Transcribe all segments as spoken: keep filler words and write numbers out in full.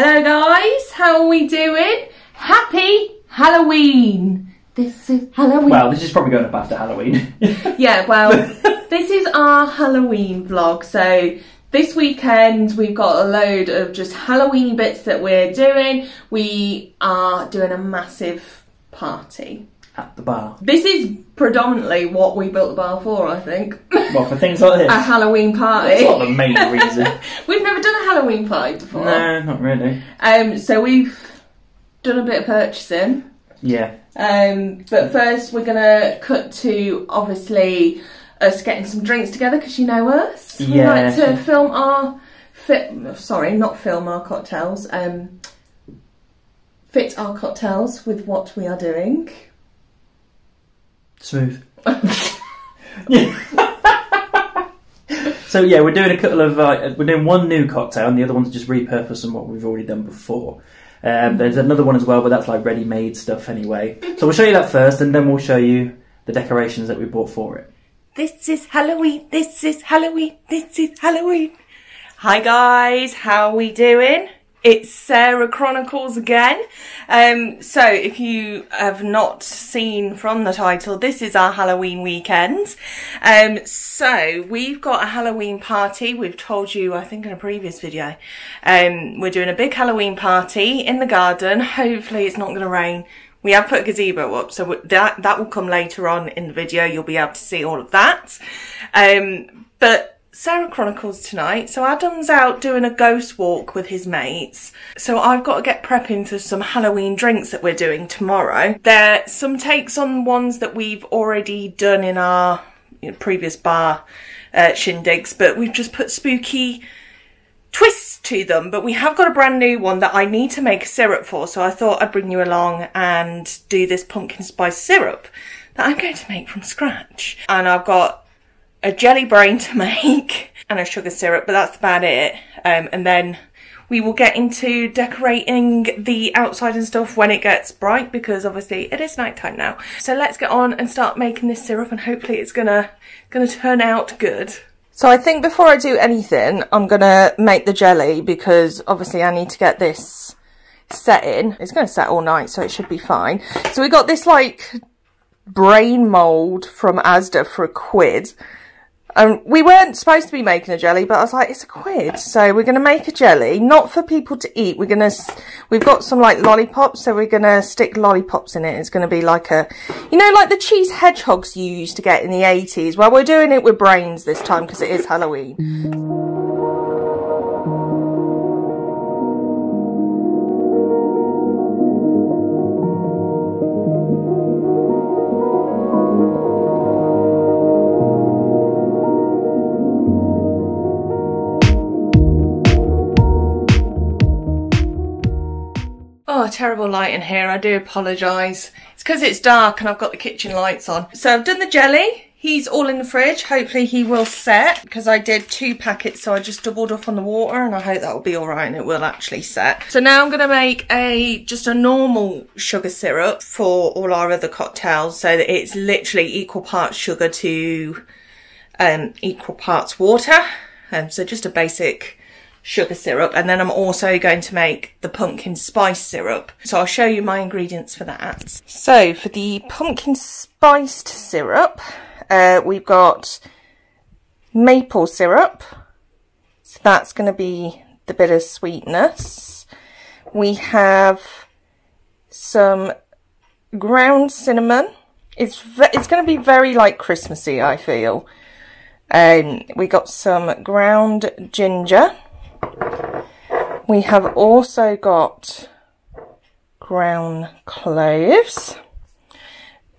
Hello guys, how are we doing? Happy Halloween! This is Halloween. Well, this is probably going up after Halloween. Yeah, well, this is our Halloween vlog. So this weekend we've got a load of just Halloween bits that we're doing. We are doing a massive party. At the bar. This is predominantly what we built the bar for, I think. Well, for things like this. A Halloween party. That's not the main reason. We've never done a Halloween party before. No, not really. Um, so we've done a bit of purchasing. Yeah. Um, but first we're gonna cut to obviously us getting some drinks together because you know us. Yeah. We like to film our fit. Sorry, not film our cocktails. Um, fit our cocktails with what we are doing. Smooth. Yeah. So yeah, we're doing a couple of uh, we're doing one new cocktail and the other one's just repurposed on what we've already done before. Um, there's another one as well, but that's like ready-made stuff anyway. So we'll show you that first, and then we'll show you the decorations that we bought for it. This is Halloween. This is Halloween. This is Halloween. Hi guys, how are we doing? It's Sarah Chronicles again. Um, so if you have not seen from the title, this is our Halloween weekend. Um, so we've got a Halloween party. We've told you, I think in a previous video, um, we're doing a big Halloween party in the garden. Hopefully it's not going to rain. We have put a gazebo up, so that, that will come later on in the video. You'll be able to see all of that. Um, but Sarah Chronicles tonight, so Adam's out doing a ghost walk with his mates, so I've got to get prepping for some Halloween drinks that we're doing tomorrow. There's some takes on ones that we've already done in our you know, previous bar uh, shindigs, but we've just put spooky twists to them. But we have got a brand new one that I need to make a syrup for, so I thought I'd bring you along and do this pumpkin spice syrup that I'm going to make from scratch. And I've got a jelly brain to make and a sugar syrup, but that's about it. Um, and then we will get into decorating the outside and stuff when it gets bright, because obviously it is nighttime now. So let's get on and start making this syrup, and hopefully it's gonna gonna turn out good. So I think before I do anything, I'm gonna make the jelly, because obviously I need to get this set in. It's gonna set all night, so it should be fine. So we got this like brain mold from Asda for a quid. Um, we weren't supposed to be making a jelly, but I was like, it's a quid. So we're going to make a jelly, not for people to eat. We're going to, we've got some like lollipops. So we're going to stick lollipops in it. It's going to be like a, you know, like the cheese hedgehogs you used to get in the eighties. Well, we're doing it with brains this time because it is Halloween. Terrible light in here, I do apologise. It's because it's dark and I've got the kitchen lights on. So I've done the jelly, he's all in the fridge, hopefully he will set, because I did two packets, so I just doubled up on the water, and I hope that will be alright and it will actually set. So now I'm going to make a just a normal sugar syrup for all our other cocktails, so that it's literally equal parts sugar to um, equal parts water, um, so just a basic sugar syrup. And then I'm also going to make the pumpkin spice syrup, so I'll show you my ingredients for that. So for the pumpkin spiced syrup, uh, we've got maple syrup, so that's going to be the bitter sweetness. We have some ground cinnamon. It's it's going to be very like Christmassy, I feel. Um, we got some ground ginger. We have also got ground cloves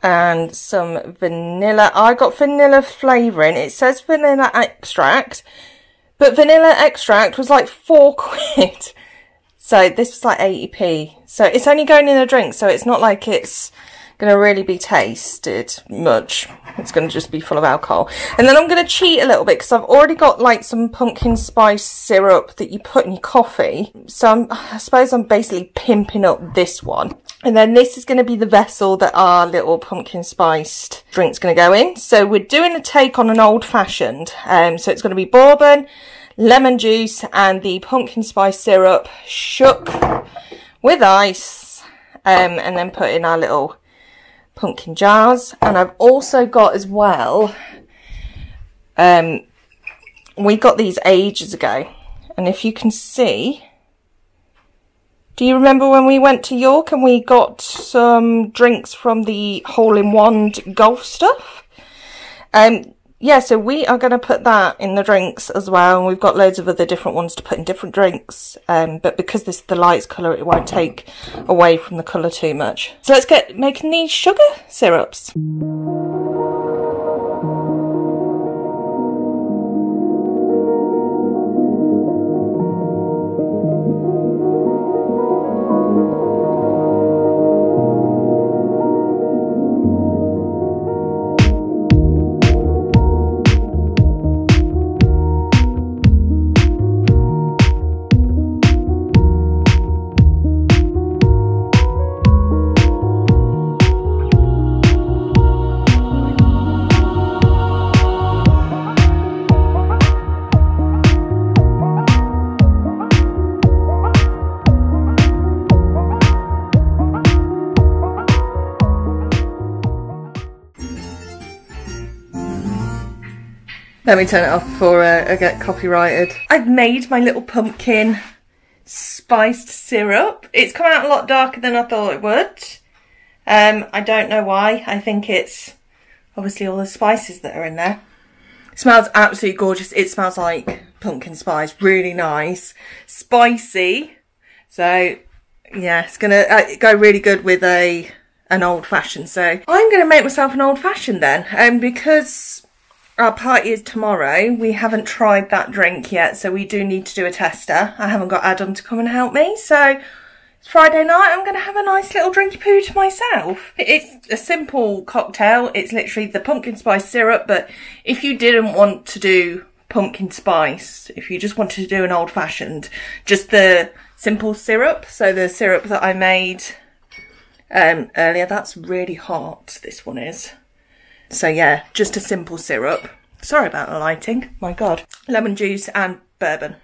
and some vanilla. I got vanilla flavouring. It says vanilla extract, but vanilla extract was like four quid. So this was like eighty p. So it's only going in a drink, so it's not like it's going to really be tasted much. It's going to just be full of alcohol. And then I'm going to cheat a little bit, because I've already got like some pumpkin spice syrup that you put in your coffee, so I'm, I suppose I'm basically pimping up this one. And then this is going to be the vessel that our little pumpkin spiced drink's going to go in. So we're doing a take on an old fashioned, um, so it's going to be bourbon, lemon juice and the pumpkin spice syrup, shook with ice, um, and then put in our little pumpkin jars. And I've also got as well, um, we got these ages ago, and if you can see, do you remember when we went to York and we got some drinks from the hole-in-wand golf stuff? Um, yeah, so we are going to put that in the drinks as well. And we've got loads of other different ones to put in different drinks. Um, but because this is the light's colour, it won't take away from the colour too much. So let's get making these sugar syrups. Let me turn it off before uh, I get copyrighted. I've made my little pumpkin spiced syrup. It's come out a lot darker than I thought it would. Um, I don't know why. I think it's obviously all the spices that are in there. It smells absolutely gorgeous. It smells like pumpkin spice. Really nice. Spicy. So, yeah, it's going to uh, go really good with a an old-fashioned. So I'm going to make myself an old-fashioned then. Um, because... our party is tomorrow. We haven't tried that drink yet, so we do need to do a tester. I haven't got Adam to come and help me, so it's Friday night. I'm going to have a nice little drinky poo to myself. It's a simple cocktail. It's literally the pumpkin spice syrup, but if you didn't want to do pumpkin spice, if you just wanted to do an old-fashioned, just the simple syrup, so the syrup that I made um, earlier, that's really hot, this one is. So yeah, just a simple syrup. Sorry about the lighting, my God. Lemon juice and bourbon,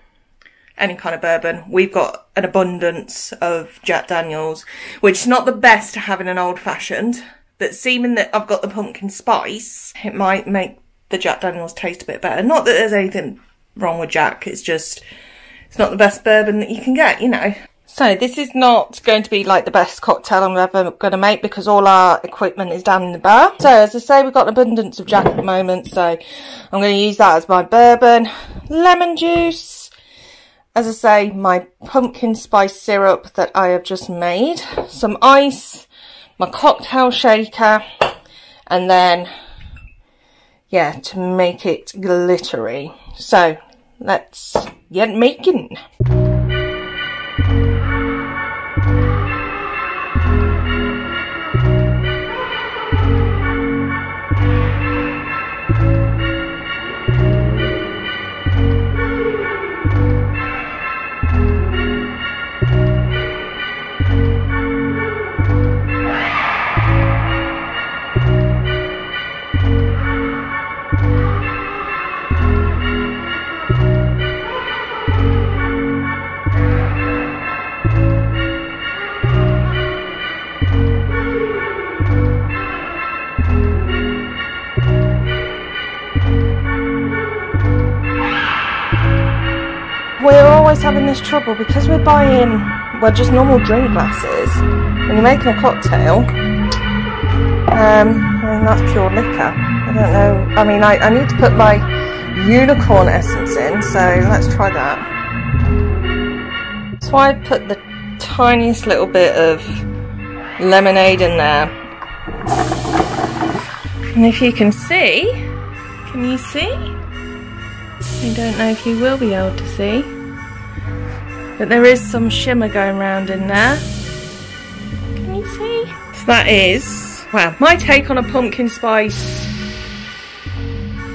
any kind of bourbon. We've got an abundance of Jack Daniels, which is not the best to have in an old fashioned, but seeming that I've got the pumpkin spice, it might make the Jack Daniels taste a bit better. Not that there's anything wrong with Jack, it's just, it's not the best bourbon that you can get, you know. So this is not going to be like the best cocktail I'm ever going to make because all our equipment is down in the bar. So as I say, we've got an abundance of Jack at the moment, so I'm going to use that as my bourbon. Lemon juice, as I say, my pumpkin spice syrup that I have just made, some ice, my cocktail shaker, and then, yeah, to make it glittery. So let's get making. Having this trouble because we're buying well just normal drink glasses when you're making a cocktail. um I mean, that's pure liquor. I don't know, I mean I, I need to put my unicorn essence in, so let's try that. So I put the tiniest little bit of lemonade in there, and if you can see, can you see? I don't know if you will be able to see, but there is some shimmer going round in there. Can you see? So that is, well, my take on a pumpkin spice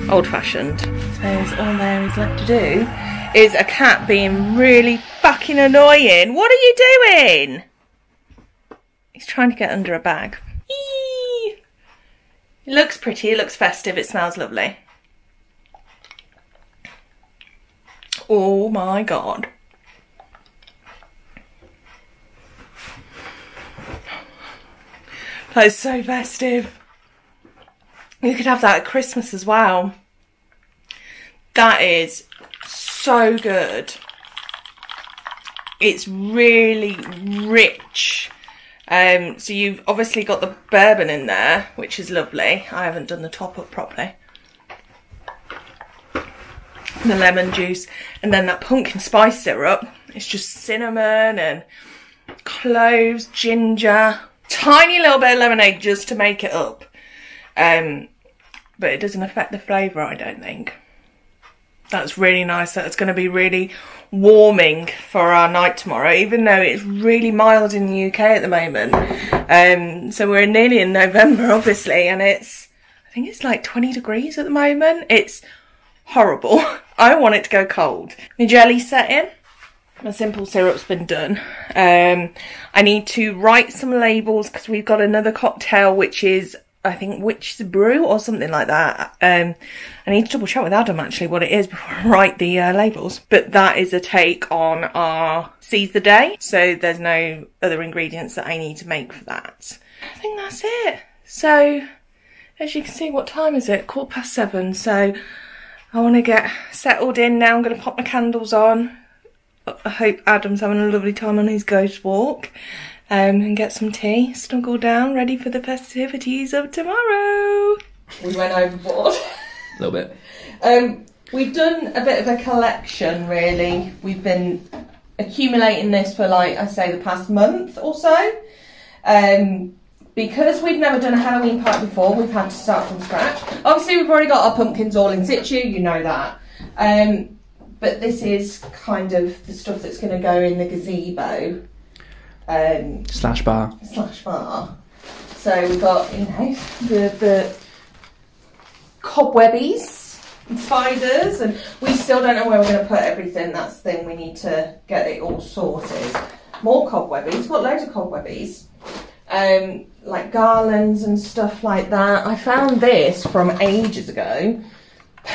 old-fashioned. So all there is left to do is a cat being really fucking annoying. What are you doing? He's trying to get under a bag. Eee! It looks pretty, it looks festive, it smells lovely. Oh my God. That is so festive. You could have that at Christmas as well. That is so good. It's really rich. Um, so you've obviously got the bourbon in there, which is lovely. I haven't done the top up properly. The lemon juice, and then that pumpkin spice syrup. It's just cinnamon and cloves, ginger, tiny little bit of lemonade just to make it up. Um, but it doesn't affect the flavour, I don't think. That's really nice. That's going to be really warming for our night tomorrow, even though it's really mild in the U K at the moment. Um, so we're nearly in November, obviously, and it's, I think it's like twenty degrees at the moment. It's horrible. I want it to go cold. The jelly set in. My simple syrup's been done. Um, I need to write some labels because we've got another cocktail, which is, I think, Witch's Brew or something like that. Um, I need to double check with Adam actually what it is before I write the uh, labels. But that is a take on our Seize the Day. So there's no other ingredients that I need to make for that. I think that's it. So as you can see, what time is it? Quarter past seven. So I want to get settled in now. I'm going to pop my candles on. I hope Adam's having a lovely time on his ghost walk. Um, and get some tea, snuggle down, ready for the festivities of tomorrow. We went overboard. A little bit. Um, we've done a bit of a collection, really. We've been accumulating this for, like I say, the past month or so. Um, because we've never done a Halloween party before, we've had to start from scratch. Obviously, we've already got our pumpkins all in situ, you know that. Um, but this is kind of the stuff that's going to go in the gazebo. Um, slash bar. Slash bar. So we've got, you know, the, the cobwebbies and spiders, and we still don't know where we're going to put everything. That's the thing, we need to get it all sorted. More cobwebbies, got loads of cobwebbies, um, like garlands and stuff like that. I found this from ages ago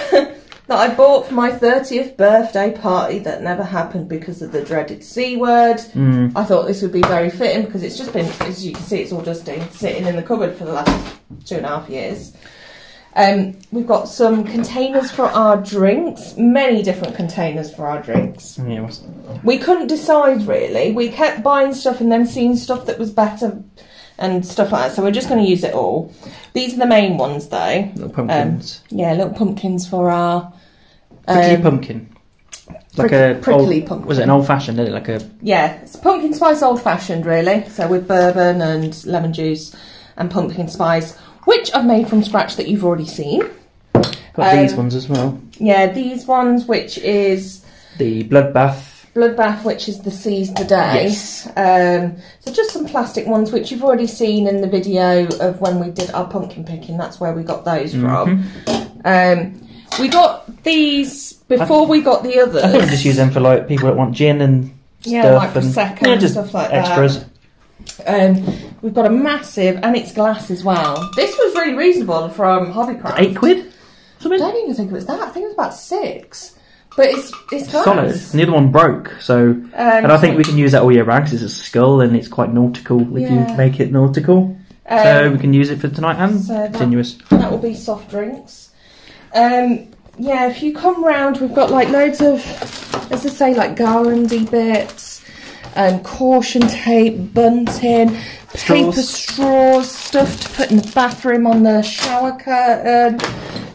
that I bought for my thirtieth birthday party that never happened because of the dreaded C word. Mm. I thought this would be very fitting because it's just been, as you can see, it's all dusty, sitting in the cupboard for the last two and a half years. Um, we've got some containers for our drinks, many different containers for our drinks. Yeah, we couldn't decide really. We kept buying stuff and then seeing stuff that was better and stuff like that, so we're just going to use it all. These are the main ones though. Little pumpkins. Um, yeah, little pumpkins for our... Um, prickly pumpkin. Like prick a prickly old, pumpkin. Was it an old-fashioned, didn't it? Like a... Yeah, it's pumpkin spice old-fashioned really, so with bourbon and lemon juice and pumpkin spice, which I've made from scratch that you've already seen. Got um, these ones as well. Yeah, these ones, which is... The Bloodbath. Bloodbath, which is the Seize the Day. Yes. Um, so just some plastic ones, which you've already seen in the video of when we did our pumpkin picking. That's where we got those from. Mm-hmm. um, we got these before we got the others. I think we just use them for like people that want gin and yeah, stuff. Like and, Prosecco yeah, and stuff like extras. That. Um, we've got a massive, and it's glass as well. This was really reasonable from Hobbycraft. Eight quid? Something? I don't even think it was that. I think it was about six. But it's, it's glass. Solid. And the other one broke, so... Um, and I think we can use that all year round, because it's a skull and it's quite nautical. We yeah. can make it nautical. Um, so we can use it for tonight and so that, continuous. That will be soft drinks. Um, yeah, if you come round, we've got like loads of, as I say, like garlandy bits, um, caution tape, bunting, straws. Paper straws, stuff to put in the bathroom on the shower curtain.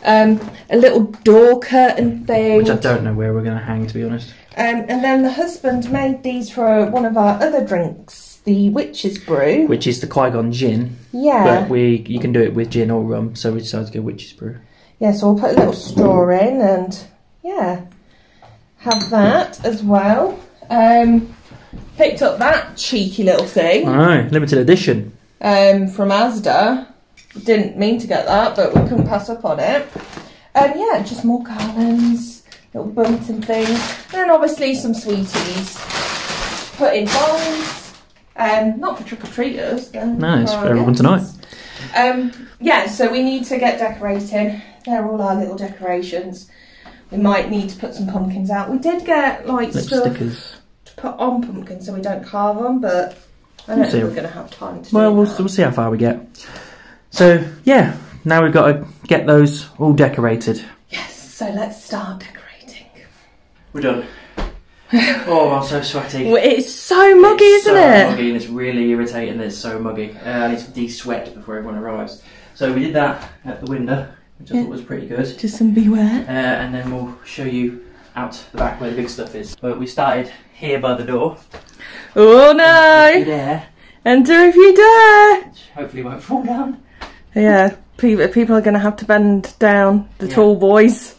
Um, a little door curtain thing. Which I don't know where we're going to hang, to be honest. Um, and then the husband made these for one of our other drinks, the Witch's Brew. Which is the Qui-Gon gin. Yeah. But we, you can do it with gin or rum, so we decided to go Witch's Brew. Yeah, so we'll put a little straw in and, yeah, have that as well. Um, picked up that cheeky little thing. Oh, limited edition. Um, from Asda. Didn't mean to get that, but we couldn't pass up on it. And um, yeah, just more garlands, little bunting things, and then obviously some sweeties. Put in bowls, um, not for trick or treaters. Nice for, for everyone tonight. Um, yeah, so we need to get decorating. They're all our little decorations. We might need to put some pumpkins out. We did get like Lip stuff stickers. to put on pumpkins so we don't carve them, but I don't we'll think we're going to have time to well, do Well, we'll, we'll see how far we get. So, yeah, now we've got to get those all decorated. Yes, so let's start decorating. We're done. Oh, I'm so sweaty. It's so muggy, it's isn't so it? It's muggy and it's really irritating that it's so muggy. Uh, I need to de-sweat before everyone arrives. So we did that at the window, which I yeah. thought was pretty good. Just some beware. Uh, and then we'll show you out the back where the big stuff is. But we started here by the door. Oh no! Enter if you dare. Enter if you dare! Which hopefully won't fall down. Yeah, people are going to have to bend down, the yeah. tall boys.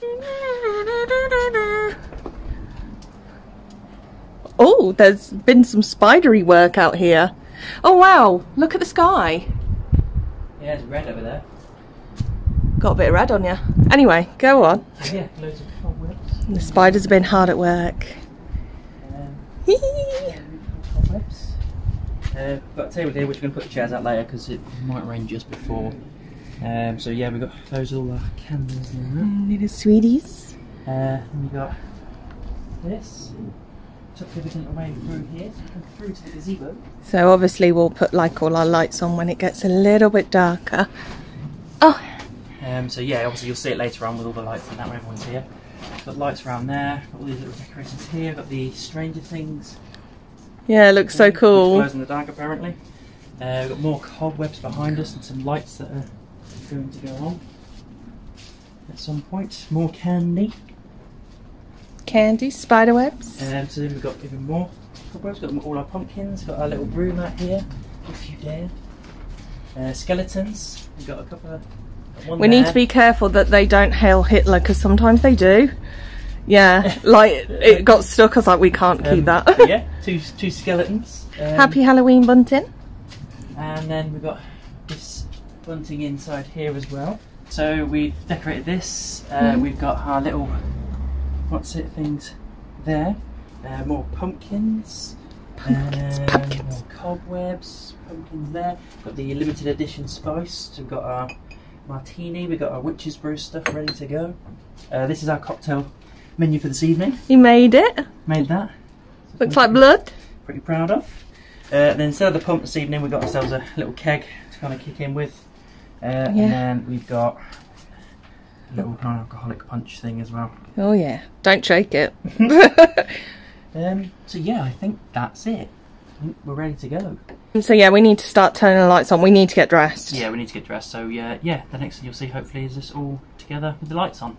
Oh, there's been some spidery work out here. Oh wow, look at the sky. Yeah, it's red over there. Got a bit of red on you. Anyway, go on. Yeah, loads of oh, whips. The spiders have been hard at work. Um, whips. Uh, got a table here, which we're going to put the chairs out later because it might rain just before. Um, so yeah, we've got those all our candles in there. Little sweeties. Uh, and we've got this. Everything away through here, through to the gazebo. So obviously we'll put like all our lights on when it gets a little bit darker. Oh. Um, so yeah, obviously you'll see it later on with all the lights and that when everyone's here. Got lights around there. Got all these little decorations here. Got the Stranger Things. Yeah, it looks so cool. Glows in the dark apparently. Uh, we've got more cobwebs behind us and some lights that are going to go on at some point. More candy. Candy, spiderwebs. Um, so then we've got even more cobwebs, got all our pumpkins, got our little broom out here, if you dare. Uh, skeletons, we've got a couple of... One we there. need to be careful that they don't hail Hitler, because sometimes they do. Yeah, like it got stuck, I was like, we can't um, keep that. Yeah, two, two skeletons. Um, Happy Halloween bunting. And then we've got this bunting inside here as well. So we've decorated this, uh, mm. we've got our little... What's it? Things there. Uh, more pumpkins. Pumpkins. Um, pumpkins. More cobwebs. Pumpkins there. Got the limited edition spice. We've got our martini. We've got our witch's brew stuff ready to go. Uh, this is our cocktail menu for this evening. You made it. Made that. Looks like blood. Pretty proud of. Uh, then instead of the pump this evening, we've got ourselves a little keg to kind of kick in with. Uh, yeah. And then we've got little non-alcoholic punch thing as well. Oh yeah, don't shake it. um, so yeah, I think that's it. I think we're ready to go. So yeah, we need to start turning the lights on. We need to get dressed. Yeah, we need to get dressed. So yeah, yeah, the next thing you'll see hopefully is us all together with the lights on.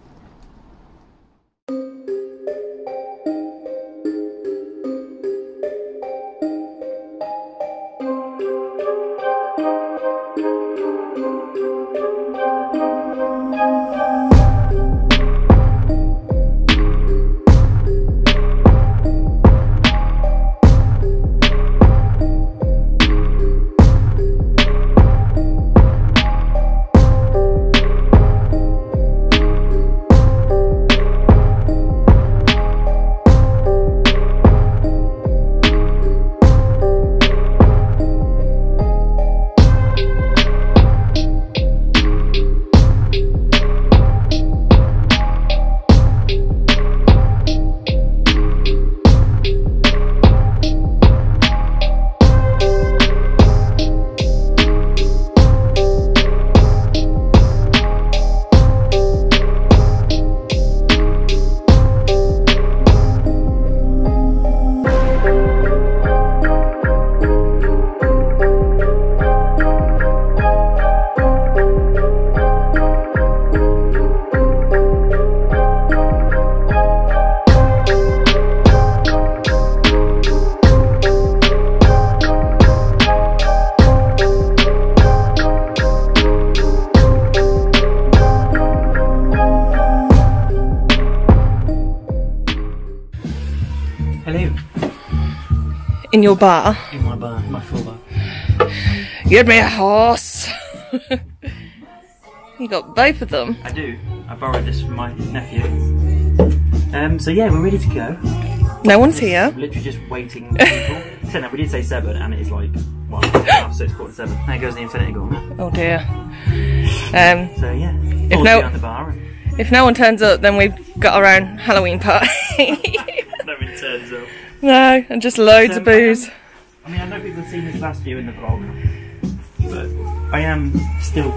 In your bar. In my bar, my full bar. Get me a horse. You got both of them. I do. I borrowed this from my nephew. Um, so yeah, we're ready to go. No one's just, here. Literally just waiting for people. So no, we did say seven, and it's like one and a half, so it's quarter to seven. There goes the infinity gauntlet. Oh dear. Um. So yeah. If no, behind the bar. And If no one turns up, then we've got our own Halloween party. No one turns up. No, and just loads um, of booze. I, am, I mean, I know people have seen this last year in the vlog, but I am still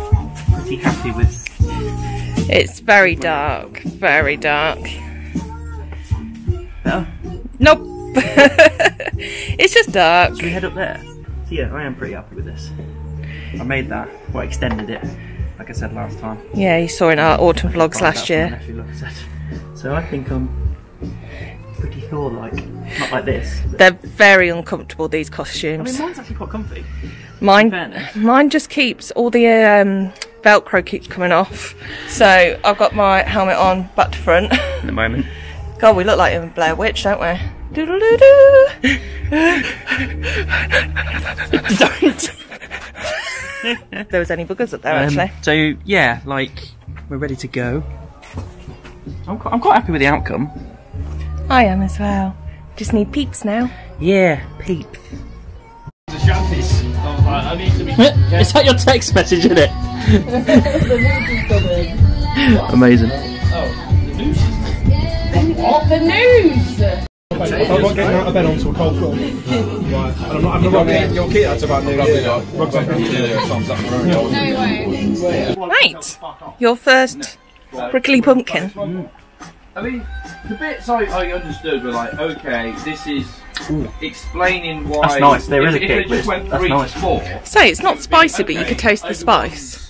pretty happy with... It's very dark, very dark. Better? Nope. It's just dark. Should we head up there? So yeah, I am pretty happy with this. I made that, well, extended it, like I said last time. Yeah, you saw in our autumn vlogs last year. So I think I'm pretty thaw-like, not like this. They're very uncomfortable, these costumes. I mean, mine's actually quite comfy. Mine, mine just keeps, all the um, Velcro keeps coming off. So I've got my helmet on back to front. At the moment. God, we look like a Blair Witch, don't we? Do-do-do-do. Don't. If there was any boogers up there, um, actually. So yeah, like, we're ready to go. I'm quite, I'm quite happy with the outcome. I am as well. Just need peeps now. Yeah, peeps. Is that your text message, isn't it? Amazing. Oh, the news! The news! I'm not getting out of bed until cold call. I'm not having a rocket. Your kid that's about New Year. Right, your first prickly pumpkin. Mm. I mean, the bits I, I understood were like, okay, this is explaining why... That's nice, there is a kick list. That's nice. So it's not spicy, but you could taste the spice.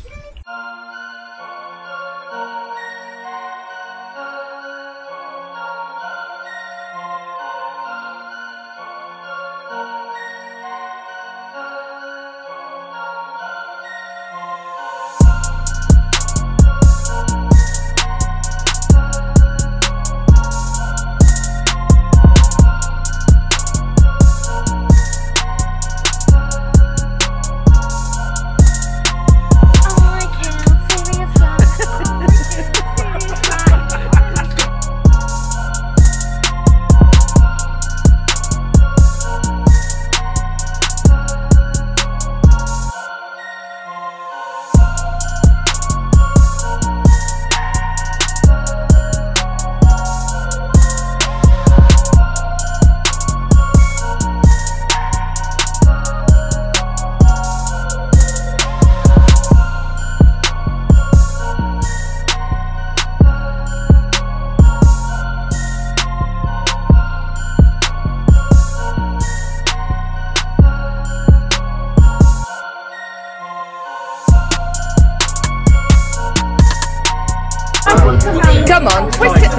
Come on, twist it.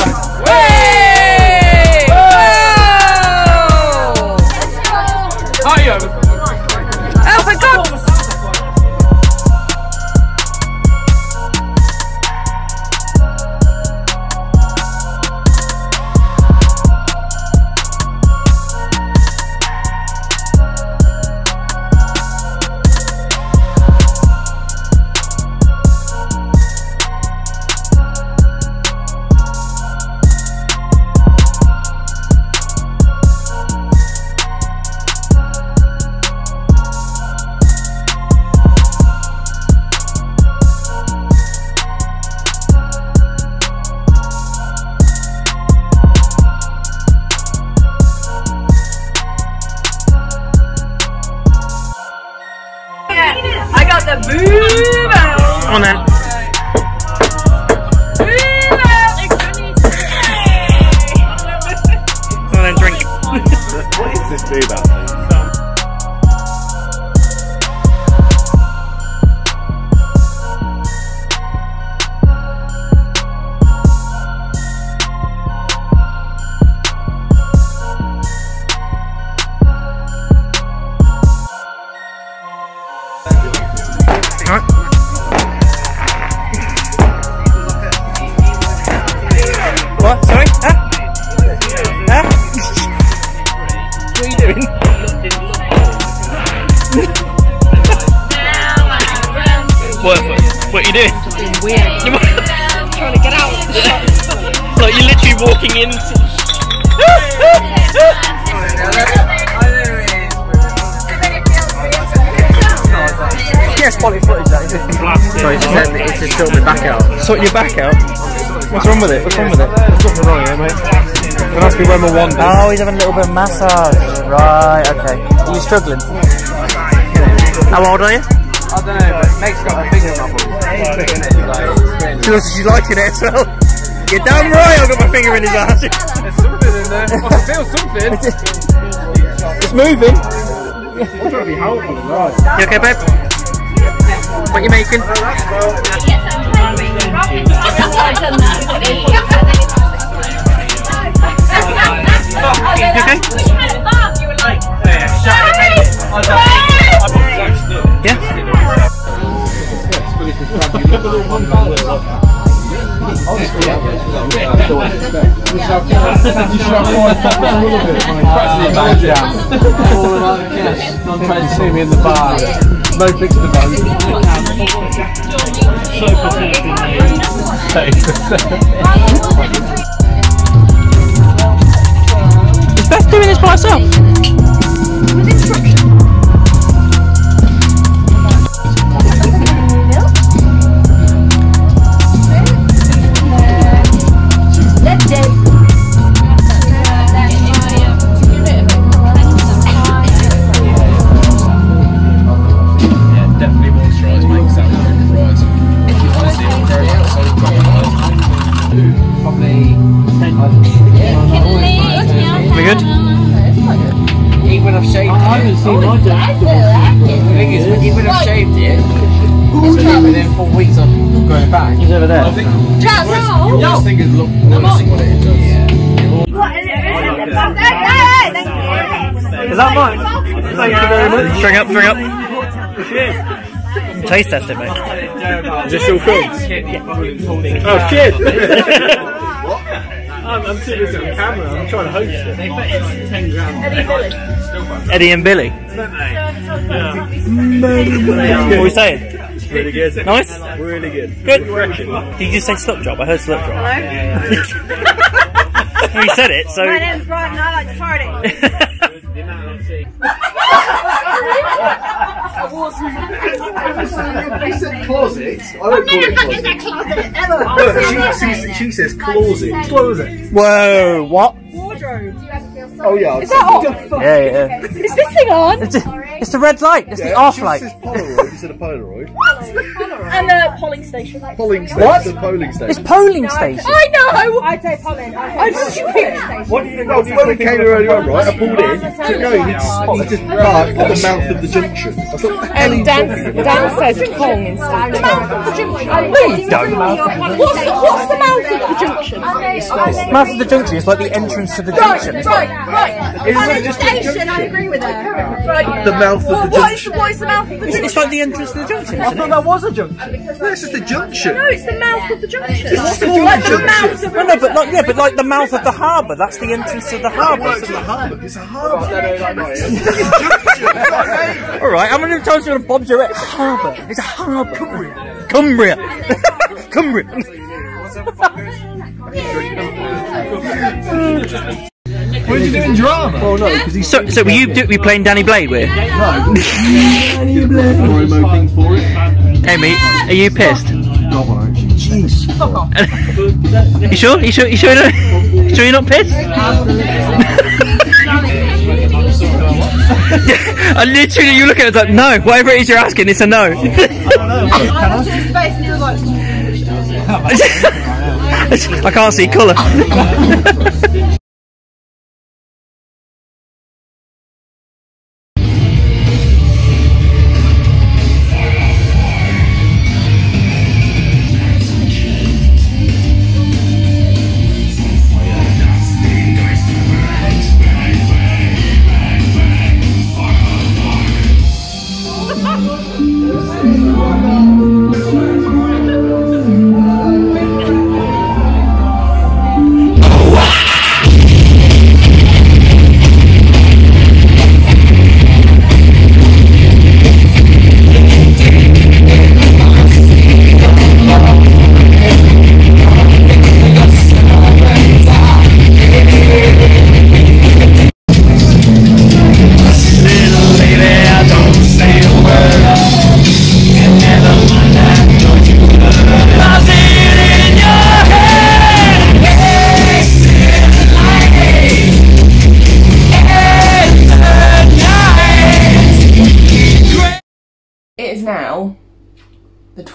Hey! Whoa! Oh, my God! Yes, quality footage that is. Sorry, she said it should tilt me back out. Sort your back out? What's wrong with it? What's wrong with it? There's nothing wrong here, mate. It must be when we're wandering. Oh, he's having a little bit of massage. Right, okay. Are you struggling? How old are you? I don't know, but Meg's got her finger in my ball. She looks like she's liking it as well. You're damn right I've got my finger in his ass. There's something in there. I can feel something. It's moving. I'm trying to be helpful as well. You okay, babe? What are you making? Okay? Yeah? I'm trying to see me in the bar. No fix the boat. So Beth doing this by herself? With instructions. Yeah, definitely more fries, mate, because that was the fries. If you want to see it all very outside, probably ten. We good? Even when I've shaved it. I haven't seen my dad. The thing is, even when I've shaved it, within four weeks of going back. He's over there. I think the worst thing is look, noticing what it does. Is that mine? Thank you very much. Bring up, bring up. Taste test it, mate. Is this your film? Oh, shit! I'm, I'm serious on camera, I'm trying to host yeah, it. They bet it's like ten grand. Eddie and Billy. Still Eddie and Billy. Yeah. What were we saying? Really good. Nice? Really good. Good. Did you just say slip drop? I heard slip drop. Hello? Yeah, yeah, yeah. We said it, so... My name's Brian and I like to party. The amount I've seen. They said closets. I don't call it closet. That closet ever. No, she, she, she says closet. Closet. Whoa, what? Wardrobe. Do you ever feel sorry? Oh yeah. Is that on? Yeah, yeah. Okay, so is this thing on? It's, a, it's the red light. It's yeah, the off light. This is Polaroid. Instead of Polaroid. Polaroid. And a uh, polling station. Like polling station. What? Polling station. It's polling no, station. I know. I say polling. I'm stupid. What do you know? When it came earlier on, right? I pulled in. I just parked at the mouth of the junction. And Dan says pong instead. The mouth of the junction. Please don't. What's the, what's the mouth of the junction? Mouth of the junction is like the entrance to the junction. Right, right, right. Isn't it just the junction? I agree with that. The mouth of the junction. What is the mouth of the junction? It's like the entrance to the junction. I thought that was a junction. No, it's just a junction. No, it's the mouth of the junction. It's called like the mouth of the junction. No, but like, yeah, but like the mouth of the harbour. That's the entrance to the harbour. It's a harbour. It's a harbour. All right. How many times do you want to Bob's your ex? Harbour. It's a harbour. Cumbria. Cumbria. Cumbria. Cumbria. What are you doing drama? Oh no, because he's so. So were you do, were you playing Danny Blade with? No. Danny Blade. Promo for it. Hey mate, are you pissed? God, jeez. Fuck off. You sure? You sure? You sure? You sure you're not pissed? I literally, you look at it like no. Whatever it is you're asking, it's a no. I don't know. I looked at his face and he was like, I can't see colour.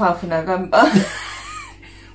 twelfth of November.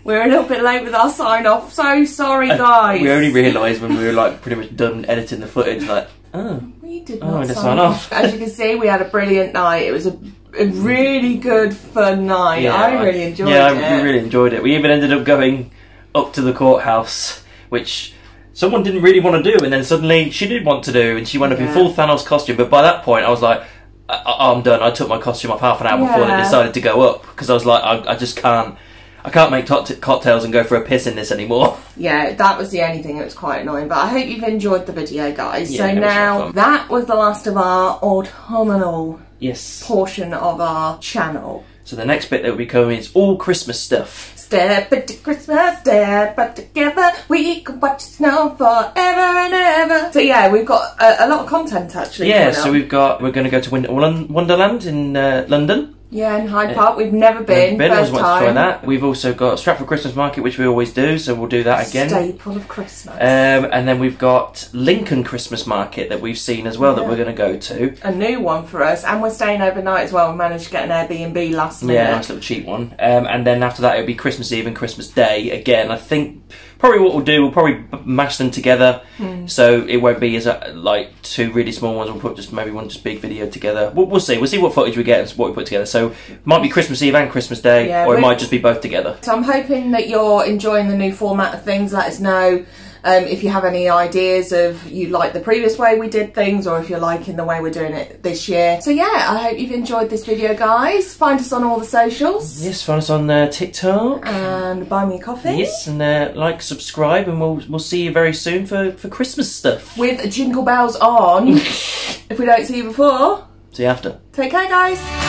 We're a little bit late with our sign off. So sorry, guys. Uh, we only realised when we were like pretty much done editing the footage, like, oh, we did not oh, sign, sign off. off. As you can see, we had a brilliant night. It was a, a really good, fun night. Yeah, I really enjoyed yeah, it. Yeah, we really enjoyed it. We even ended up going up to the courthouse, which someone didn't really want to do, and then suddenly she did want to do, and she went up yeah. in full Thanos costume. But by that point, I was like, I I'm done. I took my costume off half an hour yeah. before they decided to go up, because I was like, I, I just can't. I can't make cocktails and go for a piss in this anymore. Yeah, that was the only thing that was quite annoying. But I hope you've enjoyed the video, guys. Yeah, so now, that was the last of our autumnal yes. portion of our channel. So the next bit that will be coming is all Christmas stuff. Step into Christmas, step but together, we can watch snow forever and ever. So yeah, we've got a, a lot of content actually. Yeah, so up. we've got, we're going to go to Winter Wonderland in uh, London. Yeah, in Hyde Park, we've never been. Never been. First I time. To try that. We've also got Stratford Christmas Market, which we always do, so we'll do that again. Staple of Christmas. Um, and then we've got Lincoln Christmas Market that we've seen as well yeah. that we're going to go to. A new one for us, and we're staying overnight as well. We managed to get an Airbnb last minute. Yeah, nice little cheap one. Um, and then after that, it'll be Christmas Eve and Christmas Day again. I think probably what we'll do, we'll probably mash them together, mm. so it won't be as uh, like two really small ones. We'll put just maybe one just big video together. We'll, we'll see. We'll see what footage we get and what we put together. So So it might be Christmas Eve and Christmas Day, yeah, or it might just be both together. So I'm hoping that you're enjoying the new format of things. Let us know um, if you have any ideas of you like the previous way we did things, or if you're liking the way we're doing it this year. So yeah, I hope you've enjoyed this video, guys. Find us on all the socials. Yes, find us on uh, TikTok. And buy me a coffee. Yes, and uh, like, subscribe, and we'll, we'll see you very soon for, for Christmas stuff. With jingle bells on, if we don't see you before. See you after. Take care, guys.